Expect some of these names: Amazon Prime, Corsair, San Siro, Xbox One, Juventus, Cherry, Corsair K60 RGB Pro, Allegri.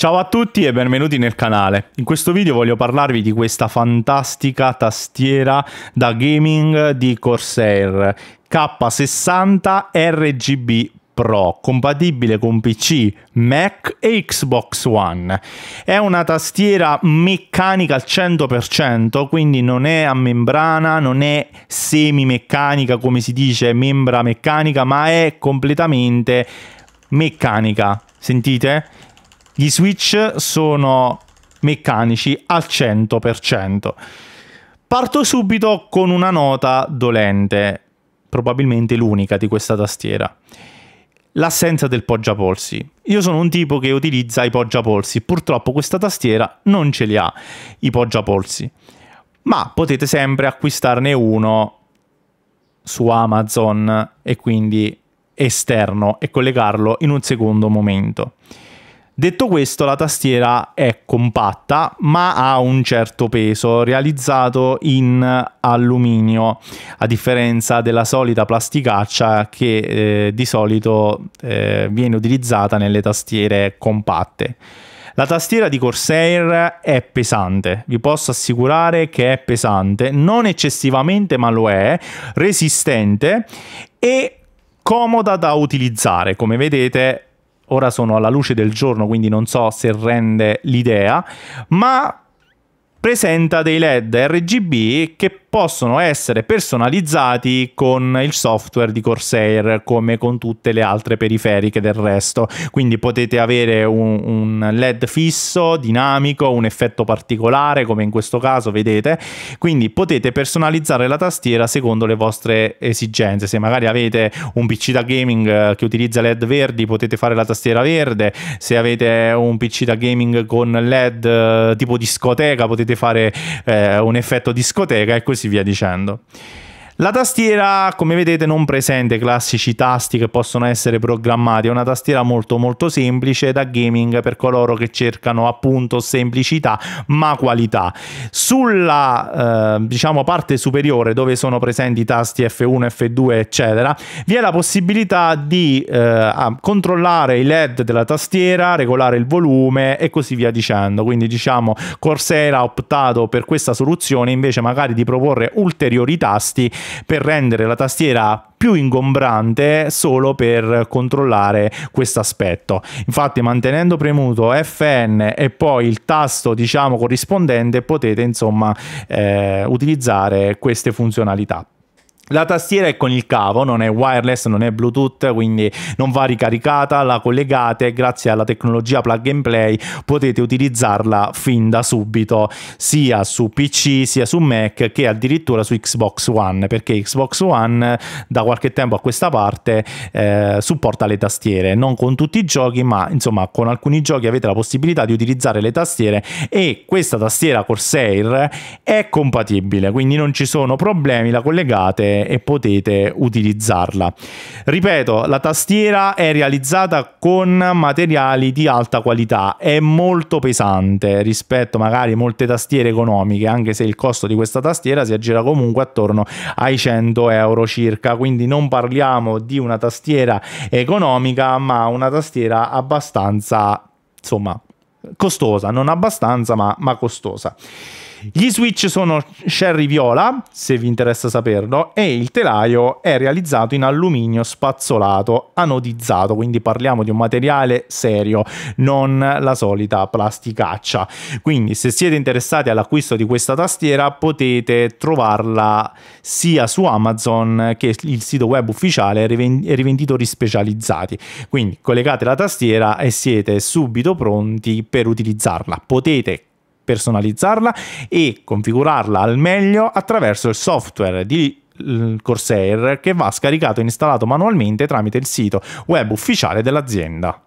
Ciao a tutti e benvenuti nel canale. In questo video voglio parlarvi di questa fantastica tastiera da gaming di Corsair K60 RGB Pro, compatibile con PC, Mac e Xbox One. È una tastiera meccanica al 100%, quindi non è a membrana, non è semi-meccanica come si dice, membra meccanica, ma è completamente meccanica. Sentite? Gli switch sono meccanici al 100%. Parto subito con una nota dolente, probabilmente l'unica di questa tastiera: l'assenza del poggiapolsi. Io sono un tipo che utilizza i poggiapolsi, purtroppo questa tastiera non ce li ha i poggiapolsi, ma potete sempre acquistarne uno su Amazon e quindi esterno e collegarlo in un secondo momento. Detto questo, la tastiera è compatta ma ha un certo peso, realizzato in alluminio, a differenza della solita plasticaccia che di solito viene utilizzata nelle tastiere compatte. La tastiera di Corsair è pesante, vi posso assicurare che è pesante, non eccessivamente ma lo è, resistente e comoda da utilizzare, come vedete. Ora sono alla luce del giorno, quindi non so se rende l'idea, ma presenta dei LED RGB che possono essere personalizzati con il software di Corsair, come con tutte le altre periferiche del resto. Quindi potete avere un LED fisso, dinamico, un effetto particolare, come in questo caso vedete. Quindi potete personalizzare la tastiera secondo le vostre esigenze. Se magari avete un PC da gaming che utilizza LED verdi, potete fare la tastiera verde. Se avete un PC da gaming con LED tipo discoteca, potete fare un effetto discoteca e così via dicendo. La tastiera, come vedete, non presenta i classici tasti che possono essere programmati, è una tastiera molto semplice da gaming per coloro che cercano appunto semplicità ma qualità. Sulla diciamo parte superiore, dove sono presenti i tasti F1, F2 eccetera, vi è la possibilità di controllare i LED della tastiera, regolare il volume e così via dicendo. Quindi diciamo Corsair ha optato per questa soluzione invece magari di proporre ulteriori tasti per rendere la tastiera più ingombrante solo per controllare questo aspetto. Infatti, mantenendo premuto FN e poi il tasto diciamo corrispondente, potete insomma utilizzare queste funzionalità. La tastiera è con il cavo, non è wireless, non è Bluetooth, quindi non va ricaricata, la collegate, grazie alla tecnologia plug and play potete utilizzarla fin da subito, sia su PC, sia su Mac, che addirittura su Xbox One, perché Xbox One da qualche tempo a questa parte supporta le tastiere, non con tutti i giochi, ma insomma con alcuni giochi avete la possibilità di utilizzare le tastiere e questa tastiera Corsair è compatibile, quindi non ci sono problemi, la collegate e potete utilizzarla. Ripeto, la tastiera è realizzata con materiali di alta qualità, è molto pesante rispetto magari a molte tastiere economiche, anche se il costo di questa tastiera si aggira comunque attorno ai 100 euro circa, quindi non parliamo di una tastiera economica ma una tastiera abbastanza, insomma, costosa, non abbastanza ma costosa. Gli switch sono Cherry viola, se vi interessa saperlo, e il telaio è realizzato in alluminio spazzolato anodizzato, quindi parliamo di un materiale serio, non la solita plasticaccia. Quindi se siete interessati all'acquisto di questa tastiera potete trovarla sia su Amazon che il sito web ufficiale e rivenditori specializzati. Quindi collegate la tastiera e siete subito pronti per utilizzarla. Potete personalizzarla e configurarla al meglio attraverso il software di Corsair, che va scaricato e installato manualmente tramite il sito web ufficiale dell'azienda.